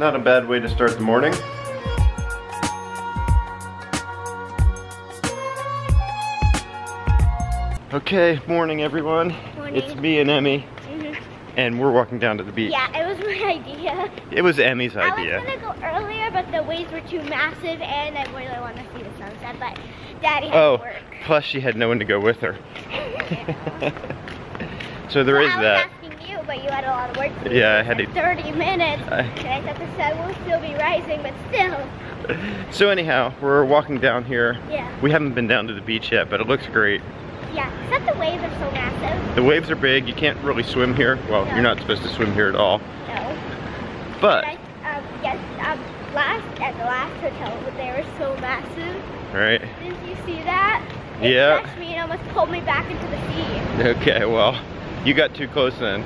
Not a bad way to start the morning. Okay, morning everyone. Morning. It's me and Emmy. And we're walking down to the beach. Yeah, it was my idea. It was Emmy's idea. I was gonna go earlier, but the waves were too massive and I really wanted to see the sunset, but Daddy had to work. Plus she had no one to go with her. So there is that. I was asking you, but you had a lot of work to do. Yeah, I had to. 30 minutes, and I thought the sun will still be rising, but still. So anyhow, we're walking down here. Yeah. We haven't been down to the beach yet, but it looks great. Yeah, except the waves are so massive. The waves are big. You can't really swim here. Well, no. You're not supposed to swim here at all. No. But at the last hotel, they were so massive. Right. Did you see that? It crushed me and almost pulled me back into the sea. Okay, well, you got too close then.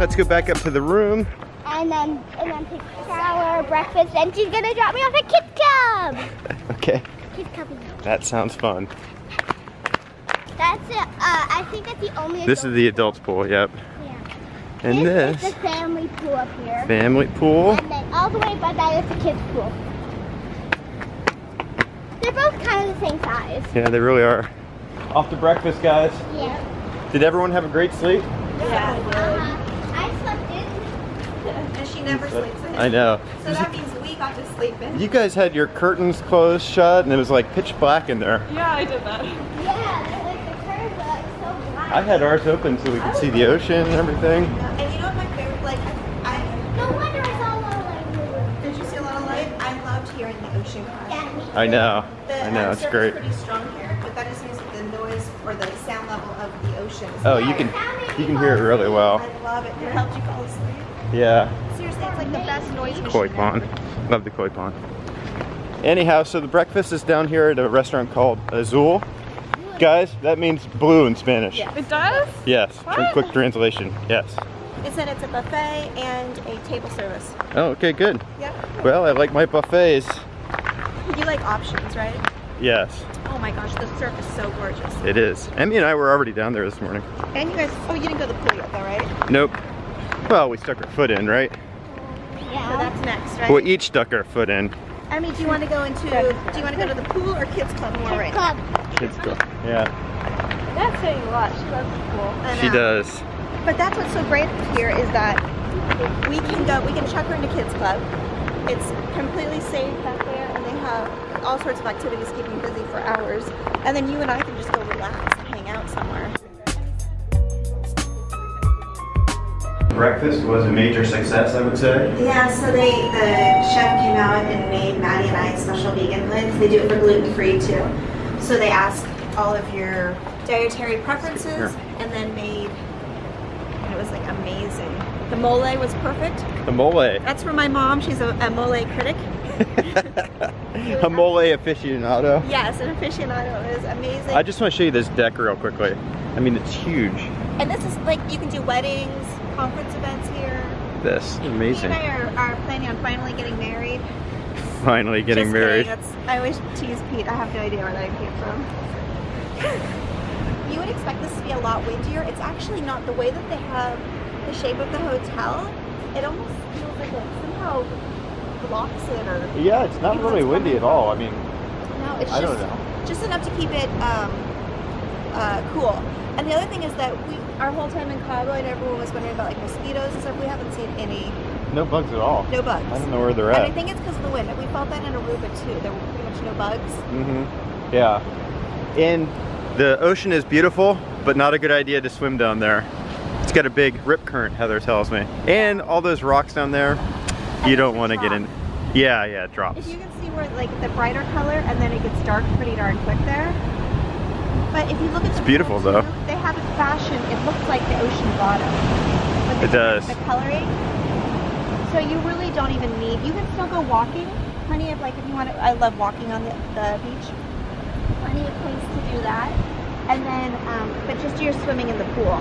Let's go back up to the room. And then take a shower, breakfast, and she's gonna drop me off at Kids Club. Okay. Kids Club. That sounds fun. That's it. I think that's the only. This is the adult pool. Yep. Yeah. And this is the family pool up here. Family pool. And then all the way by that is the kids pool. They're both kind of the same size. Yeah, they really are. Off to breakfast, guys. Yeah. Did everyone have a great sleep? Yeah. She never sleeps in. I know. So that means we got to sleep in. You guys had your curtains closed shut and it was like pitch black in there. Yeah, I did that. Yeah, like the curtains were like so black. I had ours open so we could see the ocean and everything. Yeah. And you know what my favorite, like, no wonder I saw a lot of light. Did you see a lot of light? I loved hearing the ocean cry. Yeah, I know. I know, it's great. The surf is pretty strong here, but that just means that the noise or the sound level of the ocean is you can hear it really well. I love it. It helped you fall asleep. Yeah. It's like the best noise machine. Koi pond. Love the koi pond. Anyhow, so the breakfast is down here at a restaurant called Azul. Guys, that means blue in Spanish. Yes. It does? Yes. From quick translation. Yes. It said it's a buffet and a table service. Oh, okay, good. Yeah. Well, I like my buffets. You like options, right? Yes. Oh my gosh, the surf is so gorgeous. It is. Emmy and I were already down there this morning. And you guys, you didn't go to the pool yet though, right? Nope. Well, we stuck our foot in, right? Yeah. So that's next, right? Well, each stuck our foot in. I mean, do you want to go to the pool or Kids Club more right now? Kids Club. Yeah. That's what you want. She loves the pool. She does. But that's what's so great here is that we can go. We can chuck her into Kids Club. It's completely safe back there, and they have all sorts of activities keeping busy for hours. And then you and I can just go relax and hang out somewhere. Breakfast was a major success, I would say. Yeah, so the chef came out and made Maddie and I special vegan plates. They do it for gluten-free too. So they asked all of your dietary preferences and then made, and it was like amazing. The mole was perfect. The mole. That's for my mom. She's a mole critic. A mole aficionado. Yes, an aficionado. It was amazing. I just want to show you this deck real quickly. I mean, it's huge. And this is like, you can do weddings, conference events here. This is amazing. Me and I are planning on finally getting married. Finally getting married. I always tease Pete. I have no idea where that came from. You would expect this to be a lot windier. It's actually not. The way that they have the shape of the hotel, it almost feels like it somehow blocks it. Or yeah, it's not really windy at all. I mean, no, it's I don't know. Just enough to keep it cool. And the other thing is that our whole time in Cabo, and everyone was wondering about like mosquitoes and stuff. We haven't seen any. No bugs at all. No bugs. I don't know where they're at. And I think it's because of the wind. We felt that in Aruba too. There were pretty much no bugs. Mm-hmm. Yeah. And the ocean is beautiful, but not a good idea to swim down there. It's got a big rip current, Heather tells me. And all those rocks down there, you don't want to get in. Yeah, yeah, it drops. If you can see where like the brighter color, and then it gets dark pretty darn quick there. But if you look at the beautiful though. They have it fashioned. It looks like the ocean bottom. But it does. The coloring. So you really don't even need. You can still go walking. Plenty of, like, if you want to. I love walking on the beach. Plenty of place to do that. And then, but just you're swimming in the pool.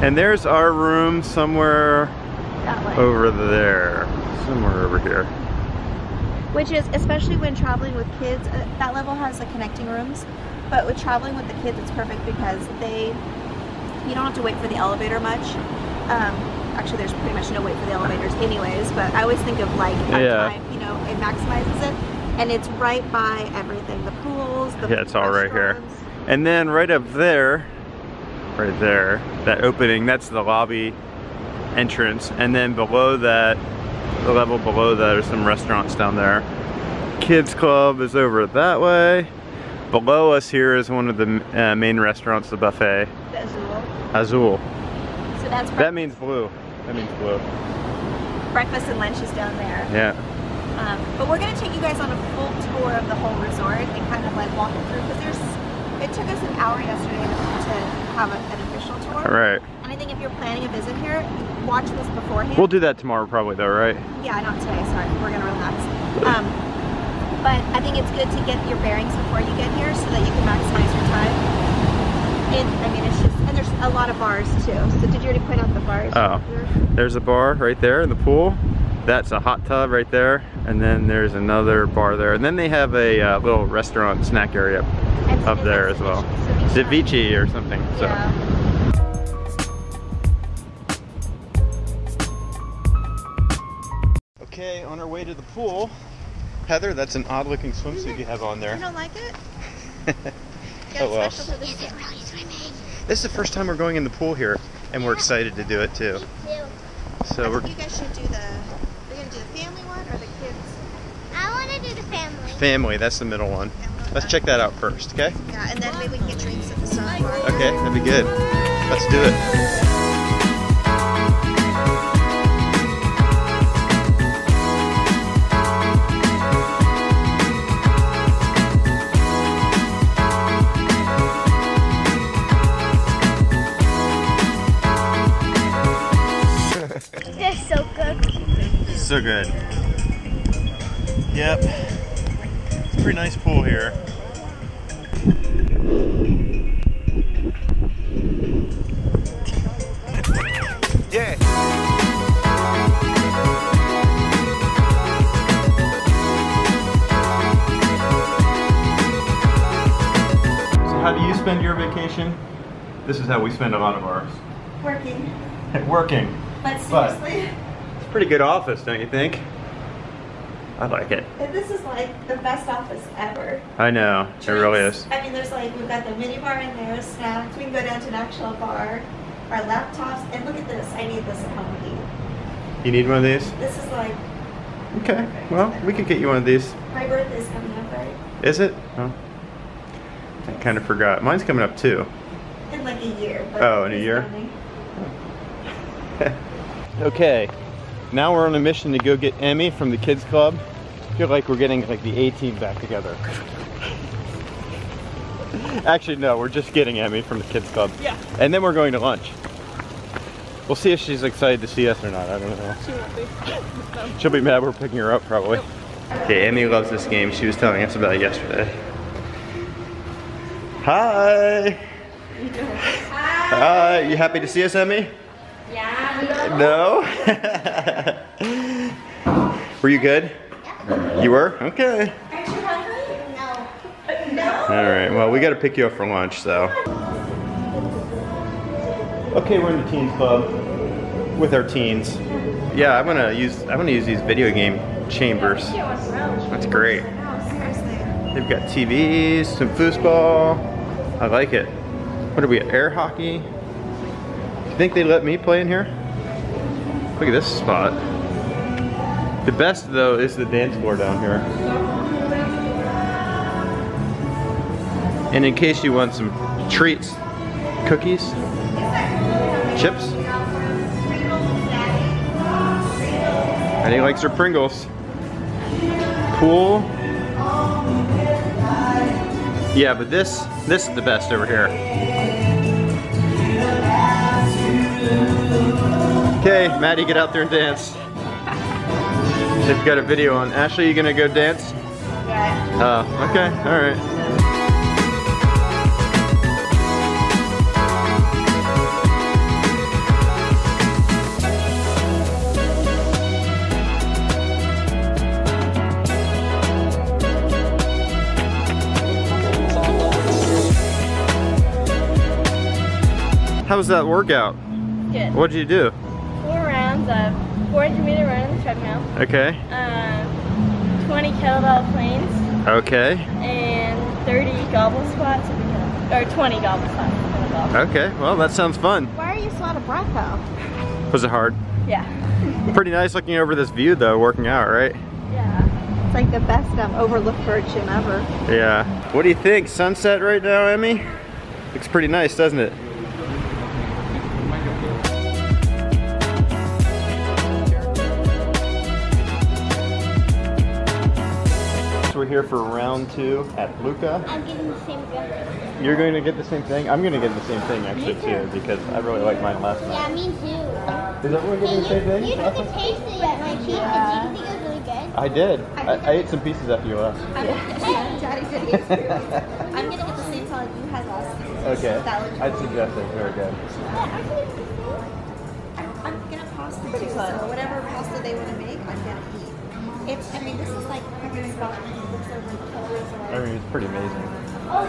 And there's our room somewhere over there, somewhere over here. Which is, especially when traveling with kids, that level has the connecting rooms. But with traveling with the kids, it's perfect because you don't have to wait for the elevator much. Actually, there's pretty much no wait for the elevators anyways, but I always think of like our time, you know, it maximizes it. And it's right by everything, the pools, the it's all right here. And then right up there, right there, that opening, that's the lobby entrance, and then below that, the level below that, are some restaurants down there. Kids Club is over that way. Below us here is one of the main restaurants, the buffet. The Azul. Azul. So that's breakfast. That means blue. That means blue. Breakfast and lunch is down there. Yeah. But we're going to take you guys on a full tour of the whole resort and kind of like walk it through, because it took us an hour yesterday to have an official tour. All right. And I think if you're planning a visit here, watch this beforehand. We'll do that tomorrow probably though, right? Yeah, not today, sorry. We're going to relax. But I think it's good to get your bearings before you get here so that you can maximize your time. And I mean, it's just, and there's a lot of bars too. So did you already point out the bars? Oh, there's a bar right there in the pool. That's a hot tub right there, and then there's another bar there, and then they have a little restaurant snack area up there as well. Ceviche or something. Yeah. So. Okay, on our way to the pool. Heather, that's an odd looking swimsuit you have on there. You don't like it? Oh well. Is it really swimming? This is the first time we're going in the pool here, and we're excited to do it too. Me too. So I think you guys should do the family one or the kids? I want to do the family. Family, that's the middle one. Let's check that out first, okay? Yeah, and then maybe we can get drinks at the side. Okay, that'd be good. Let's do it. So good. Yep. It's a pretty nice pool here. Yeah. So how do you spend your vacation? This is how we spend a lot of ours. Working. Working. But seriously. Pretty good office, don't you think? I like it. And this is like the best office ever. I know. Drinks. It really is. I mean, there's like, we've got the mini bar in there, snacks. We can go down to an actual bar, our laptops, and look at this. I need this at home with you. You need one of these? This is like... Okay, well, we could get you one of these. My birthday's coming up, right? Is it? Oh. I kind of forgot. Mine's coming up too. In like a year. But oh, in a year? Oh. Okay. Now we're on a mission to go get Emmy from the Kids Club. I feel like we're getting like the A-team back together. Actually, no, we're just getting Emmy from the Kids Club. Yeah. And then we're going to lunch. We'll see if she's excited to see us or not. I don't know. She won't be. She'll be mad we're picking her up probably. Nope. Okay, Emmy loves this game. She was telling us about it yesterday. Hi. Hi. You happy to see us, Emmy? Yeah. No? Were you good? Yeah. You were? Okay. Aren't you hungry? No. No? Alright, well, we gotta pick you up for lunch, so. Okay, we're in the teens club with our teens. Yeah, I'm gonna use these video game chambers. That's great. They've got TVs, some foosball. I like it. What are we at? Air hockey? Think they let me play in here? Look at this spot. The best though is the dance floor down here. And in case you want some treats, cookies, chips. And he likes her Pringles. Pool. Yeah, but this is the best over here. Okay, Maddie, get out there and dance. They've got a video on. Ashley, you gonna go dance? Yeah. Oh, okay, alright. How was that workout? Good. What did you do? 4 rounds of 400-meter run on the treadmill. Okay. 20 kettlebell planes. Okay. And 30 gobble squats, or 20 gobble squats. Okay. Well, that sounds fun. Why are you so out of breath, though? Was it hard? Yeah. Pretty nice looking over this view, though. Working out, right? Yeah. It's like the best overlooked bird gym ever. Yeah. What do you think? Sunset right now, Emmy? Looks pretty nice, doesn't it? We're here for round 2 at Luca. I'm getting the same thing. You're going to get the same thing? I'm going to get the same thing actually too, because I really liked mine last night. Yeah, me too. Is everyone getting the same thing? You got to taste it at my cheese. Yeah. Did you think it was really good? I did. I ate some pieces after you left. Daddy said he experienced it. I'm going to get the same salad you had last night. Okay. I'd suggest it. Very good. I'm going to pasta too, so whatever pasta they want to make, I'm going to eat. It's, I mean, this is like, I mean, it's pretty amazing. Oh,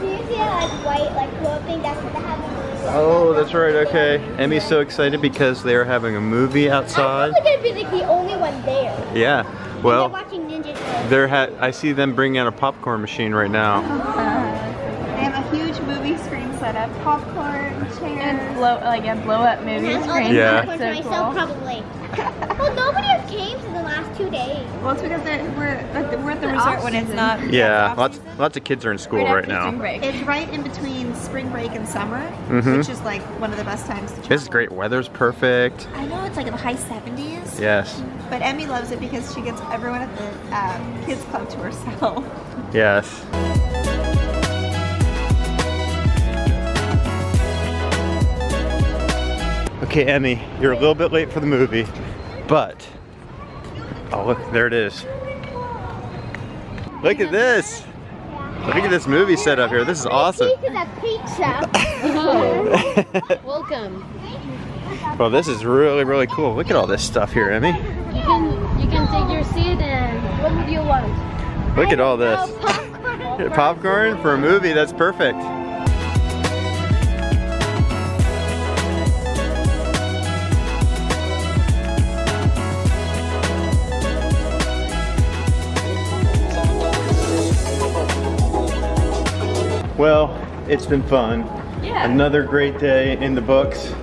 do you see that white, like, cool thing? That's what they have in the movie. Oh, that's right, okay. Emmy's so excited because they're having a movie outside. I'm probably gonna be, like, the only one there. Yeah, well, and they're watching Ninja Turtles. I see them bringing out a popcorn machine right now. They have a huge movie screen set up. Popcorn, chairs. And like a blow-up movie screen. Yeah. Popcorn for myself, probably. Well, nobody has games in the last 2 days. Well, it's because we're at the resort when it's not. Yeah, lots of kids are in school right now. It's right in between spring break and summer, which is like one of the best times to travel. This is great. Weather's perfect. I know, it's like in the high 70s. Yes. But Emmy loves it because she gets everyone at the kids club to herself. Yes. Okay, Emmy, you're a little bit late for the movie, but, oh look, there it is. Look at this! Look at this movie set up here, this is awesome. Pizza. Welcome. Well, this is really, really cool. Look at all this stuff here, Emmy. You can take your seat and what would you want? Look at all this. Popcorn for a movie, that's perfect. Well, it's been fun. Yeah. Another great day in the books,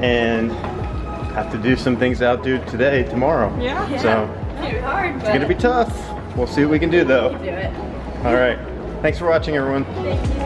and have to do some things out due today, tomorrow. Yeah. So it's hard, but it's gonna be tough. We'll see what we can do though. We can do it. All right. Thanks for watching, everyone. Thank you.